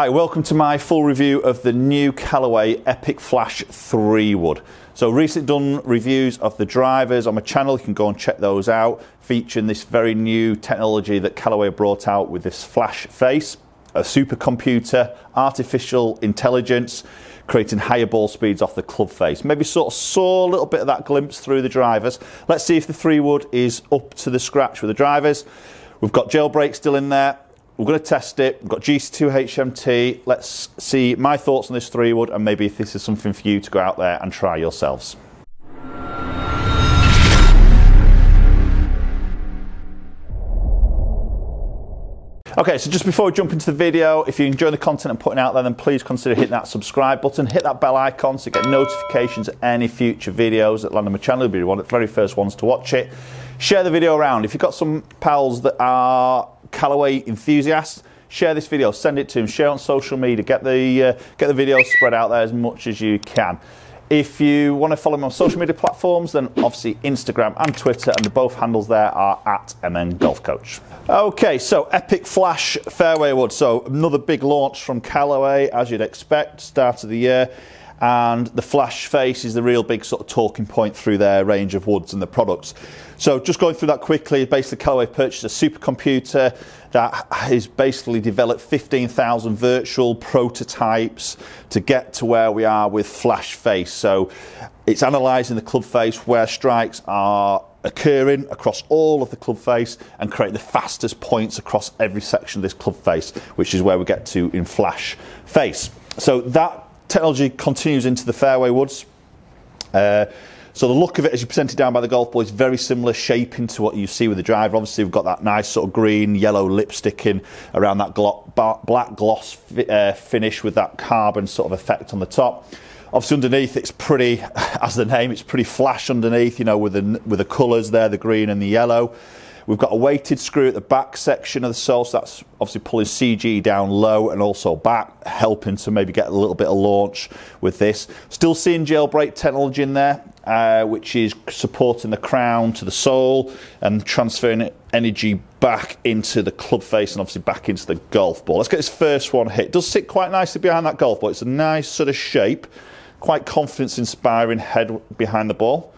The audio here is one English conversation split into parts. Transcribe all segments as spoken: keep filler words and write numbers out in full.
Hi, welcome to my full review of the new Callaway Epic Flash three wood. So recently done reviews of the drivers on my channel, you can go and check those out, featuring this very new technology that Callaway brought out with this flash face, a supercomputer, artificial intelligence, creating higher ball speeds off the club face. Maybe sort of saw a little bit of that glimpse through the drivers. Let's see if the three wood is up to the scratch with the drivers. We've got jailbreak still in there. We're going to test it. We've got G C two H M T. Let's see my thoughts on this three wood and maybe if this is something for you to go out there and try yourselves. Okay, so just before we jump into the video, if you're enjoying the content I'm putting out there, then please consider hitting that subscribe button, hit that bell icon so you get notifications of any future videos that land on my channel. You'll be one of the very first ones to watch it. Share the video around. If you've got some pals that are Callaway enthusiasts, share this video, send it to them, share on social media, get the uh, get the video spread out there as much as you can. If you want to follow me on social media platforms, then obviously Instagram and Twitter, and the both handles there are at M N Golf Coach. Okay, so Epic Flash fairway wood. So another big launch from Callaway, as you'd expect, start of the year. And the flash face is the real big sort of talking point through their range of woods and the products. So just going through that quickly, basically Callaway purchased a supercomputer that has basically developed fifteen thousand virtual prototypes to get to where we are with flash face. So it's analysing the club face, where strikes are occurring across all of the club face, and create the fastest points across every section of this club face, which is where we get to in flash face. So that technology continues into the fairway woods. Uh, so the look of it as you presented down by the golf ball is very similar shaping to what you see with the driver. Obviously we've got that nice sort of green yellow lipsticking around that glo black gloss uh, finish with that carbon sort of effect on the top. Obviously underneath it's pretty, as the name, it's pretty flash underneath, you know, with the, with the colours there, the green and the yellow. We've got a weighted screw at the back section of the sole, so that's obviously pulling C G down low and also back, helping to maybe get a little bit of launch with this. Still seeing jailbreak technology in there, uh, which is supporting the crown to the sole and transferring energy back into the club face and obviously back into the golf ball. Let's get this first one hit. It does sit quite nicely behind that golf ball. It's a nice sort of shape, quite confidence-inspiring head behind the ball.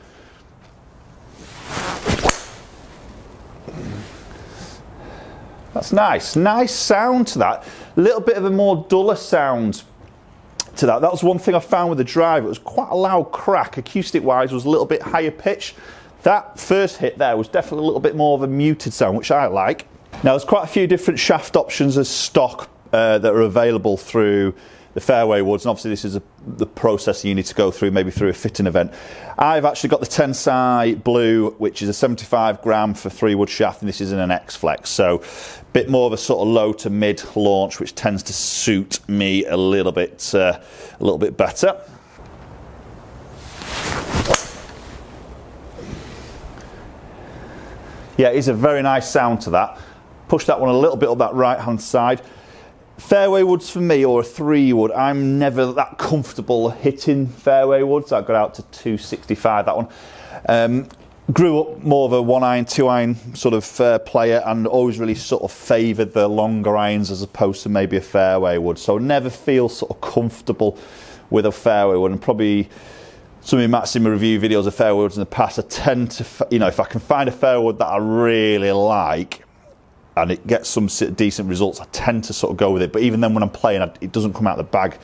That's nice, nice sound to that. A little bit of a more duller sound to that. That was one thing I found with the driver. It was quite a loud crack, acoustic-wise, was a little bit higher pitch. That first hit there was definitely a little bit more of a muted sound, which I like. Now, there's quite a few different shaft options as stock uh, that are available through the fairway woods, and obviously this is a, the process you need to go through, maybe through a fitting event. I've actually got the Tensei Blue, which is a seventy-five gram for three wood shaft, and this is in an X-Flex, so a bit more of a sort of low to mid launch, which tends to suit me a little bit, uh, a little bit better. Yeah, it is a very nice sound to that. Push that one a little bit up that right-hand side. Fairway woods for me, or a three wood, I'm never that comfortable hitting fairway woods. I got out to two sixty-five, that one. Um, grew up more of a one iron, two iron sort of uh, player, and always really sort of favoured the longer irons as opposed to maybe a fairway wood. So never feel sort of comfortable with a fairway wood, and probably some of you might have seen my review videos of fairway woods in the past. I tend to, you know, if I can find a fairway wood that I really like, and it gets some decent results, I tend to sort of go with it. But even then when I'm playing, it doesn't come out of the bag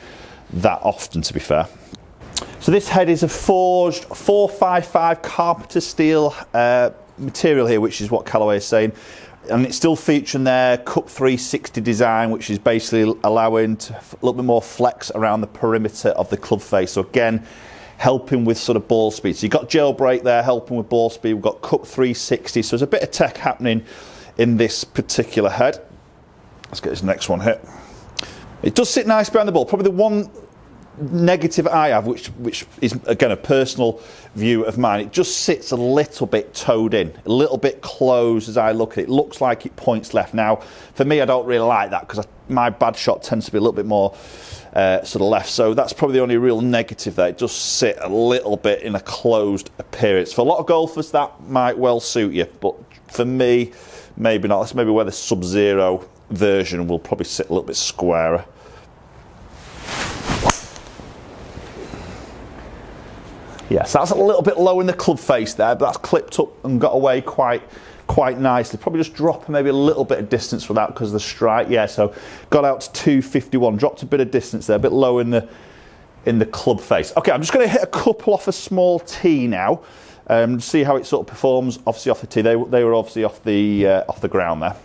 that often, to be fair. So this head is a forged four five five Carpenter steel uh, material here, which is what Callaway is saying. And it's still featuring their Cup three sixty design, which is basically allowing to a little bit more flex around the perimeter of the club face. So again, helping with sort of ball speed. So you've got jailbreak there, helping with ball speed. We've got Cup three sixty, so there's a bit of tech happening in this particular head. Let's get this next one hit. It does sit nice behind the ball. Probably the one negative I have, which which is again a personal view of mine, it just sits a little bit toed in, a little bit closed as I look at it. It looks like it points left. Now, for me, I don't really like that because my bad shot tends to be a little bit more uh, sort of left. So that's probably the only real negative there. It does sit a little bit in a closed appearance. For a lot of golfers, that might well suit you, but for me, maybe not. That's maybe where the Sub-Zero version will probably sit a little bit squarer. Yeah, so that's a little bit low in the club face there, but that's clipped up and got away quite quite nicely. Probably just drop maybe a little bit of distance for that because of the strike. Yeah, so got out to two fifty-one, dropped a bit of distance there, a bit low in the in the club face. Okay, I'm just going to hit a couple off a small tee now, um, see how it sort of performs. Obviously off the tee, they they were obviously off the uh, off the ground there.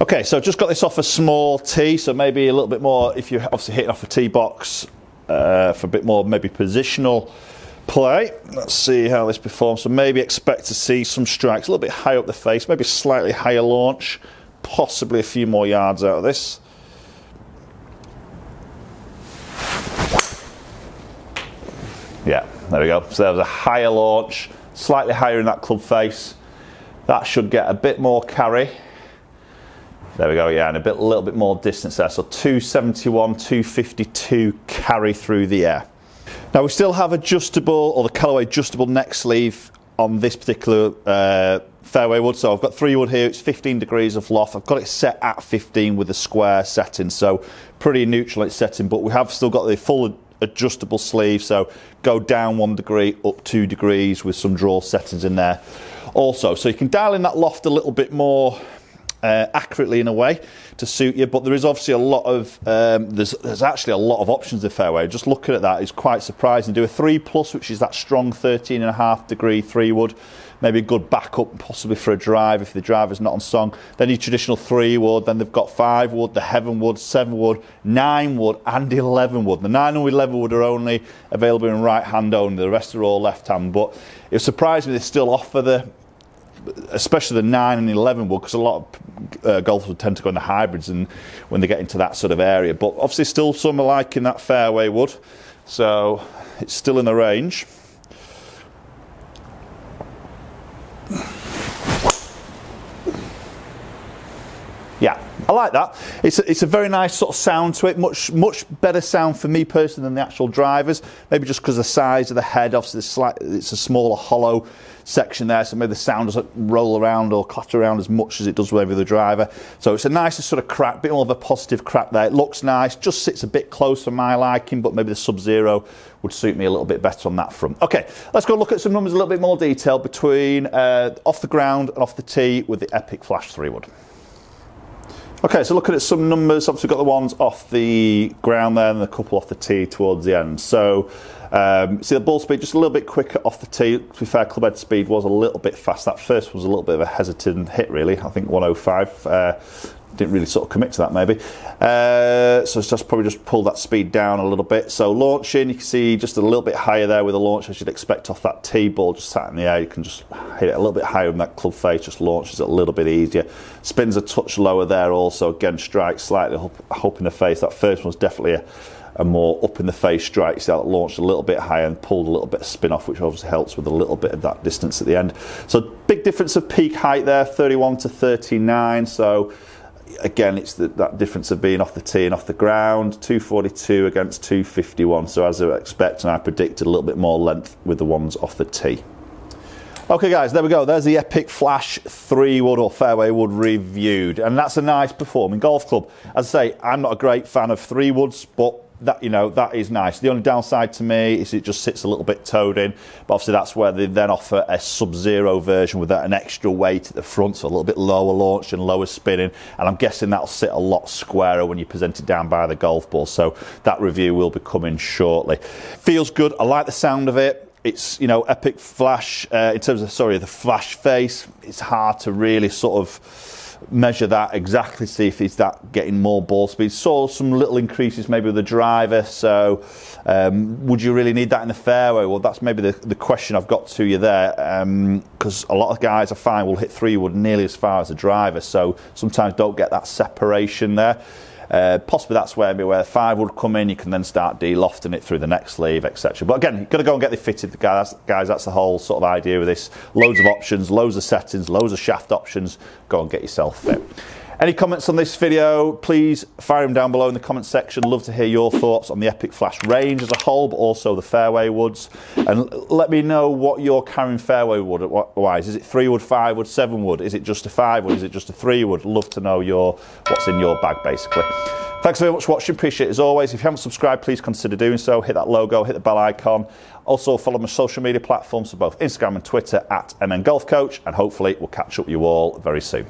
Okay, so just got this off a small tee, so maybe a little bit more if you're obviously hitting off a tee box uh, for a bit more maybe positional play. Let's see how this performs. So maybe expect to see some strikes a little bit high up the face, maybe slightly higher launch, possibly a few more yards out of this. Yeah, there we go. So there was a higher launch, slightly higher in that club face. That should get a bit more carry. There we go, yeah, and a bit, a little bit more distance there. So two seventy-one, two fifty-two carry through the air. Now we still have adjustable, or the Callaway adjustable neck sleeve on this particular uh, fairway wood. So I've got three wood here, it's fifteen degrees of loft. I've got it set at fifteen with a square setting, so pretty neutral it's setting, but we have still got the full adjustable sleeve, so go down one degree, up two degrees with some draw settings in there also. So you can dial in that loft a little bit more Uh, accurately in a way to suit you, but there is obviously a lot of um, there's, there's actually a lot of options in the fairway. Just looking at that is quite surprising. Do a three plus, which is that strong thirteen and a half degree three wood, maybe a good backup possibly for a drive if the driver's not on song. Then your traditional three wood, then they've got five wood, the heaven wood, seven wood, nine wood and eleven wood. The nine and eleven wood are only available in right hand only, the rest are all left hand, but it surprised me they still offer the, especially the nine and eleven wood, because a lot of uh, golfers tend to go in the hybrids and when they get into that sort of area, but obviously still some are liking that fairway wood, so it's still in the range. Yeah, I like that. It's a, it's a very nice sort of sound to it, much much better sound for me personally than the actual drivers, maybe just because of the size of the head. Obviously it's, slight, it's a smaller hollow section there, so maybe the sound doesn't roll around or clatter around as much as it does with the driver. So it's a nicer sort of crack, bit more of a positive crack there. It looks nice, just sits a bit close for my liking, but maybe the Sub-Zero would suit me a little bit better on that front. Okay, let's go look at some numbers in a little bit more detail between uh, off the ground and off the tee with the Epic Flash three wood. Okay, so looking at some numbers, obviously got the ones off the ground there and a couple off the tee towards the end. So, um, see the ball speed just a little bit quicker off the tee. To be fair, club head speed was a little bit fast. That first was a little bit of a hesitant hit, really. I think one oh five. Uh, didn't really sort of commit to that, maybe. Uh, so it's just probably just pulled that speed down a little bit. So launching, you can see just a little bit higher there with a launch, as you'd expect off that tee ball, just sat in the air. You can just hit it a little bit higher in that club face, just launches it a little bit easier. Spins a touch lower there also. Again, strikes slightly up, up in the face. That first one's definitely a, a more up in the face strike. So that launched a little bit higher and pulled a little bit of spin off, which obviously helps with a little bit of that distance at the end. So big difference of peak height there, thirty-one to thirty-nine. So again, it's the, that difference of being off the tee and off the ground, two forty-two against two fifty-one. So as I expect and I predicted, a little bit more length with the ones off the tee. Okay guys, there we go. There's the Epic Flash three wood or fairway wood reviewed. And that's a nice performing golf club. As I say, I'm not a great fan of three woods, but that, you know, that is nice. The only downside to me is it just sits a little bit toed in, but obviously that's where they then offer a Sub-Zero version with an extra weight at the front, so a little bit lower launch and lower spinning, and I'm guessing that'll sit a lot squarer when you present it down by the golf ball. So that review will be coming shortly. Feels good, I like the sound of it. It's, you know, Epic Flash, uh, in terms of, sorry, the flash face, it's hard to really sort of measure that exactly, see if it's that getting more ball speed. Saw some little increases maybe with the driver, so um, would you really need that in the fairway? Well, that's maybe the, the question I've got to you there, because um, a lot of guys I find will hit three wood nearly as far as the driver, so sometimes don't get that separation there. Uh, possibly that's where maybe where the five would come in. You can then start de-lofting it through the neck sleeve, et cetera. But again, you've got to go and get it fitted, the guys. Guys, that's the whole sort of idea with this. Loads of options, loads of settings, loads of shaft options. Go and get yourself fit. Any comments on this video, please fire them down below in the comments section. Love to hear your thoughts on the Epic Flash range as a whole, but also the fairway woods. And let me know what you're carrying fairway wood-wise. Is it three wood, five wood, seven wood? Is it just a five wood? Is it just a three wood? Love to know your what's in your bag, basically. Thanks very much for watching. Appreciate it as always. If you haven't subscribed, please consider doing so. Hit that logo, hit the bell icon. Also follow my social media platforms for both Instagram and Twitter at M N Golf Coach, and hopefully we'll catch up with you all very soon.